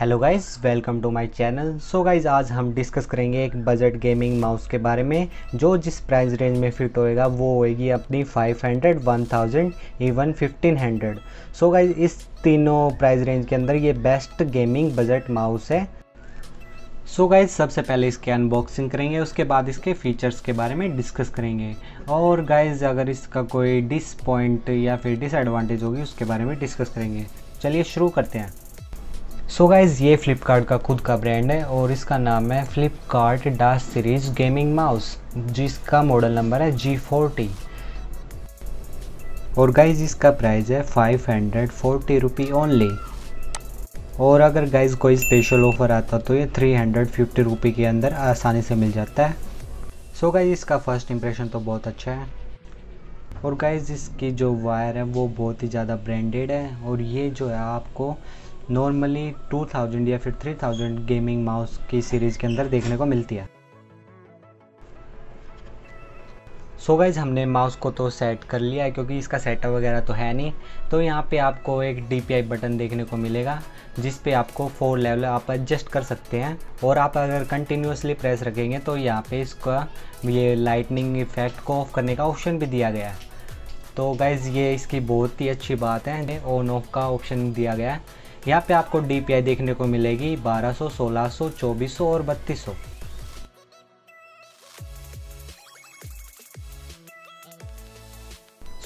Hello guys, welcome to my channel. So guys, आज हम discuss करेंगे एक बजट गेमिंग माउस के बारे में जो जिस प्राइस रेंज में फिट होएगा वो होएगी अपनी 500, 1000 इवन 1500। सो गाइज़, इस तीनों प्राइस रेंज के अंदर ये बेस्ट गेमिंग बजट माउस है। सो गाइज़, सबसे पहले इसके अनबॉक्सिंग करेंगे, उसके बाद इसके फ़ीचर्स के बारे में डिस्कस करेंगे, और गाइज़ अगर इसका कोई डिस पॉइंट या फिर डिसएडवांटेज होगी उसके बारे में डिस्कस करेंगे। चलिए शुरू करते हैं। सो गाइज़, ये फ्लिपकार्ट का खुद का ब्रांड है और इसका नाम है Flipkart dash series gaming mouse, जिसका मॉडल नंबर है G40। और गाइज़ इसका प्राइस है 540 रुपये ओनली। और अगर गाइज़ कोई स्पेशल ऑफ़र आता तो ये 350 रुपये के अंदर आसानी से मिल जाता है। सो गाइज़, इसका फर्स्ट इंप्रेशन तो बहुत अच्छा है। और गाइज़ इसकी जो वायर है वो बहुत ही ज़्यादा ब्रांडेड है, और ये जो है आपको नॉर्मली 2000 या फिर 3000 गेमिंग माउस की सीरीज़ के अंदर देखने को मिलती है। सो गाइज़, हमने माउस को तो सेट कर लिया है क्योंकि इसका सेटअप वगैरह तो है नहीं। तो यहाँ पे आपको एक DPI बटन देखने को मिलेगा जिस पे आपको 4 लेवल आप एडजस्ट कर सकते हैं, और आप अगर कंटिन्यूसली प्रेस रखेंगे तो यहाँ पे इसका ये लाइटनिंग इफेक्ट को ऑफ करने का ऑप्शन भी दिया गया है। तो गाइज़ ये इसकी बहुत ही अच्छी बात है, ऑन ऑफ का ऑप्शन दिया गया है। यहाँ पे आपको DPI देखने को मिलेगी 1200, 1600, 2400 और 3200।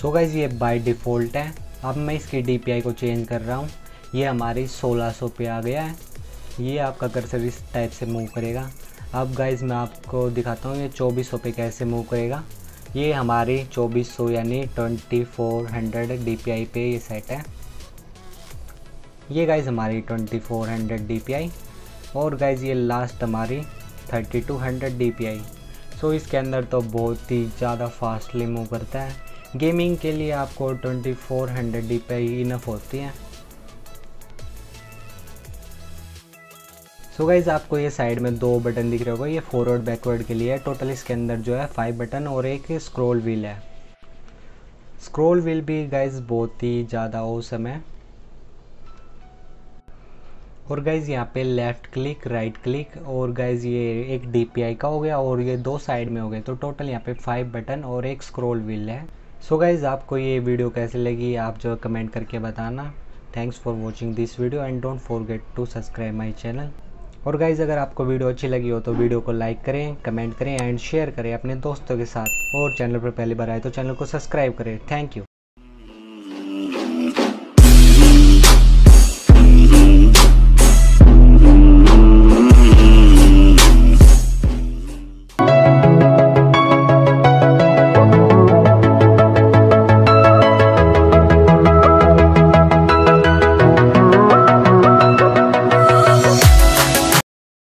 सो गाइज़, ये बाय डिफ़ॉल्ट है। अब मैं इसकी DPI को चेंज कर रहा हूँ। ये हमारी 1600 पे आ गया है। ये आपका कर्सर इस टाइप से मूव करेगा। अब गाइज़ मैं आपको दिखाता हूँ ये 2400 पे कैसे मूव करेगा। ये हमारी 2400 यानी 2400 DPI पे ये सेट है। ये गाइज़ हमारी 2400 DPI, और गाइज़ ये लास्ट हमारी 3200 DPI। सो इसके अंदर तो बहुत ही ज़्यादा फास्टली मूव करता है। गेमिंग के लिए आपको 2400 DPI इनफ होती है। सो गाइज़, आपको ये साइड में 2 बटन दिख रहे होगा, ये फॉरवर्ड बैकवर्ड के लिए है। टोटल इसके अंदर जो है 5 बटन और एक स्क्रॉल व्हील है। स्क्रॉल व्हील भी गाइज़ बहुत ही ज़्यादा औसम है। और गाइज़ यहाँ पे लेफ़्ट क्लिक, राइट क्लिक, और गाइज़ ये एक DPI का हो गया और ये 2 साइड में हो गए। तो टोटल यहाँ पे 5 बटन और एक स्क्रॉल व्हील है। सो गाइज़, आपको ये वीडियो कैसी लगी आप जो कमेंट करके बताना। Thanks for watching this video and don't forget to subscribe my channel. और गाइज़ अगर आपको वीडियो अच्छी लगी हो तो वीडियो को लाइक करें, कमेंट करें एंड शेयर करें अपने दोस्तों के साथ। और चैनल पर पहली बार आए तो चैनल को सब्सक्राइब करें। Thank you.